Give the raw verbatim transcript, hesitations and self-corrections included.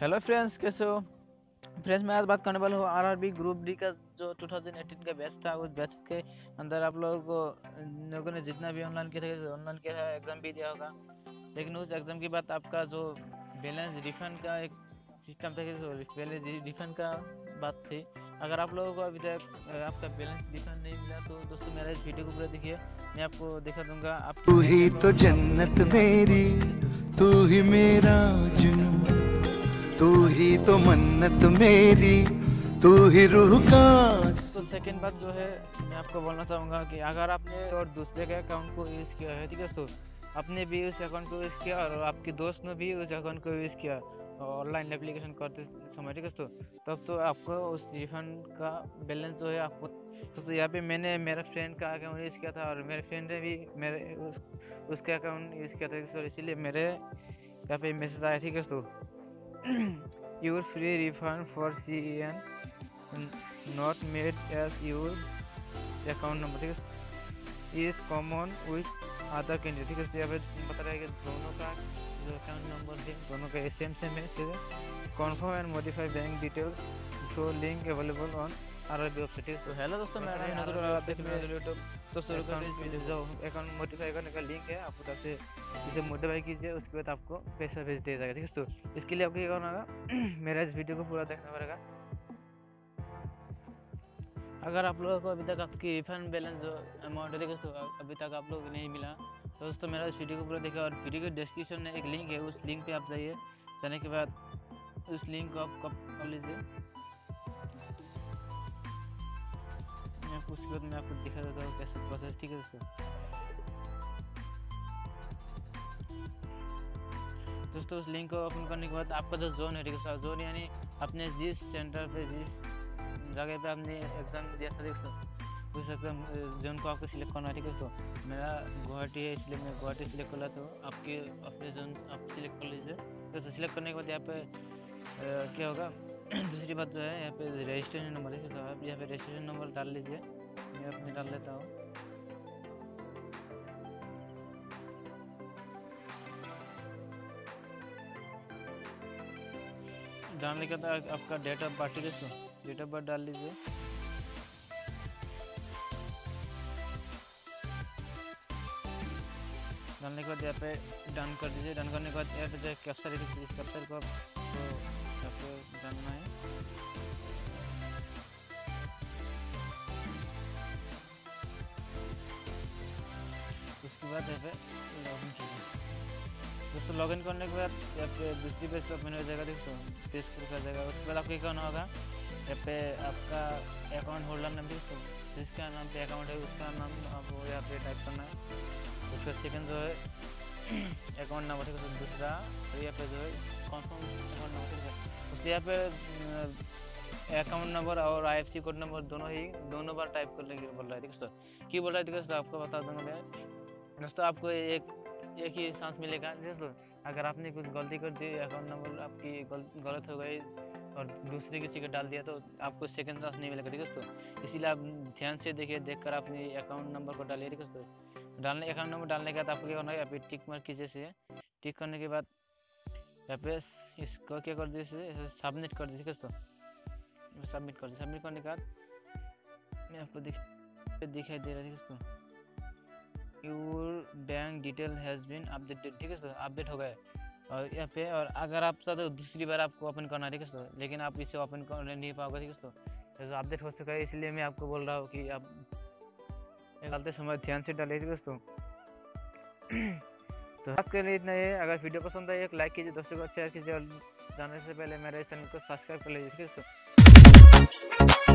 Hello friends, कैसे हो friends. मैं आज बात करने वाला हूँ आरआरबी ग्रुप डी का जो दो हज़ार अठारह का बैच था। उस बैच के अंदर आप लोगों को लोगों ने जितना भी ऑनलाइन किया था ऑनलाइन किया था एग्ज़ाम भी दिया होगा, लेकिन उस एग्ज़ाम के बाद आपका जो बैलेंस रिफंड का एक सिस्टम था, बैलेंस रिफंड का बात थी। अगर आप लोगों को अभी तक आपका बैलेंस रिफंड नहीं मिला तो दोस्तों मेरा इस वीडियो को पूरा देखिए, मैं आपको दिखा दूंगा। आप तू ही तो जन्नत मेरी, तू ही मेरा जुनून, तू ही तो मन्नत मेरी, तू ही रूह का। तो सेकंड बात जो है मैं आपको बोलना चाहूँगा कि अगर आपने और दूसरे के अकाउंट को यूज़ किया है, ठीक है दोस्तों, आपने भी उस अकाउंट को यूज़ किया और आपके दोस्त ने भी उस अकाउंट को यूज़ किया ऑनलाइन एप्लीकेशन करते समय, ठीक है दोस्तों, तब तो आपको उस रिफंड का बैलेंस जो है आपको तो, तो यहाँ पे मैंने मेरा फ्रेंड का अकाउंट यूज़ किया था और मेरे फ्रेंड ने भी मेरे उस, उसका अकाउंट यूज़ किया था, सो इसीलिए मेरे यहाँ पे मैसेज आया, ठीक है दोस्तों, your free refund for C E N not made as your account number is common with other candidate। ठीक है, बता रहा है कि दोनों का जो अकाउंट नंबर है दोनों का सेम सेम है। Confirm and modify bank details through link available on RRB website. तो हेलो दोस्तों, मैं यूट्यूब तो शुरू कर अकाउंट मॉडिफाई करने का लिंक है, आप उधर से इसे मॉडिफाई कीजिए, उसके बाद आपको पैसा भेज दिया जाएगा, ठीक है दोस्तों। इसके लिए आपको क्या करना होगा, मेरा इस वीडियो को पूरा देखना पड़ेगा। अगर आप लोगों को अभी तक आपकी रिफंड बैलेंस जो अमाउंट है दोस्तों अभी तक आप लोग नहीं मिला तो दोस्तों मेरा इस वीडियो को पूरा देखा और वीडियो के डिस्क्रिप्शन में एक लिंक है, उस लिंक पर आप जाइए, जाने के बाद उस लिंक को आप कॉपी कर लीजिए। उसके बाद मैं आपको दिखा देता हूँ कैसे प्रोसेस, ठीक है दोस्तों। दोस्तों उस लिंक को ओपन करने के बाद आपका जो जोन है, ठीक है जोन यानी आपने जिस सेंटर पे जिस जगह पे आपने एग्जाम दिया था, ठीक है, उस एग्जाम जोन को आपको सिलेक्ट करना है, ठीक है दोस्तों। मेरा गुवाहाटी है इसलिए मैं गुवाहाटी सिलेक्ट कर लेता, तो आपके अपने जोन आप सिलेक्ट कर लीजिए। दोस्तों सिलेक्ट करने के बाद यहाँ पे क्या होगा, दूसरी बात जो है यहाँ पे रजिस्ट्रेशन नंबर है, तो आप यहाँ पे रजिस्ट्रेशन नंबर डाल लीजिए, मैं अपने डाल लेता हूँ। डालने के बाद आपका date of birth, date of birth डाल लीजिए। डालने के बाद यहाँ पे डन कर दीजिए। डन करने के बाद यहाँ पे जो कैप्चर है, इस कैप्चर को आप जानना है। इसके बाद यहाँ पे लॉगिन कीजिए दोस्तों। लॉगिन करने के बाद यहाँ पे दूसरी पेज पर ओपन हो जाएगा, देखो पेज पर कर जाएगा। उसके बाद आपको क्या करना होगा, यहाँ पे आपका अकाउंट होल्डर नाम, देखो जिसका नाम पे अकाउंट है उसका नाम आपको यहाँ पे टाइप करना है। उसका सेकेंड जो है अकाउंट नंबर, ठीक है, दूसरा यहाँ पे जो है कन्फर्म अकाउंट नंबर, ठीक है, उससे यहाँ पे अकाउंट नंबर और आईएफसी कोड नंबर दोनों ही दोनों बार टाइप करने के लिए बोल रहा है, ठीक है दोस्तों। क्यों बोल रहा है, ठीक है दोस्तों, आपको बता दूंगा मैं दोस्तों। आपको एक एक ही चांस मिलेगा दोस्तों, अगर आपने कुछ गलती कर दी, अकाउंट नंबर आपकी गलत हो गई और दूसरे किसी का डाल दिया तो आपको सेकेंड चांस नहीं मिलेगा, ठीक है दोस्तों। इसीलिए आप ध्यान से देखिए, देखकर आपने अकाउंट नंबर को डालिए, ठीक है दोस्तों। डालने अकाउंट नंबर डालने के बाद आपको क्या करना है, यहाँ पे टिक मार्क कीजिए से। टिक करने के बाद यहाँ पे इसको क्या कर दीजिए, सबमिट कर दीजिए दोस्तों। सबमिट कर दीजिए। सबमिट करने के बाद मैं आपको दिखाई दे रहा है दोस्तों, your bank detail has been updated, ठीक है दोस्तों, अपडेट हो गए। और यहाँ पे और अगर आप चाहते हो दूसरी बार आपको ओपन करना है, ठीक है दोस्तों, लेकिन आप इसे ओपन कर नहीं पाओगे, ठीक है दोस्तों, अपडेट हो चुका है। इसलिए मैं आपको बोल रहा हूँ कि आप डालते समय ध्यान से डालिए दोस्तों। तो आज के लिए इतना ही है। अगर वीडियो पसंद आए एक लाइक कीजिए, दोस्तों को शेयर कीजिए और जाने से पहले मेरे चैनल को सब्सक्राइब कर लीजिए दोस्तों।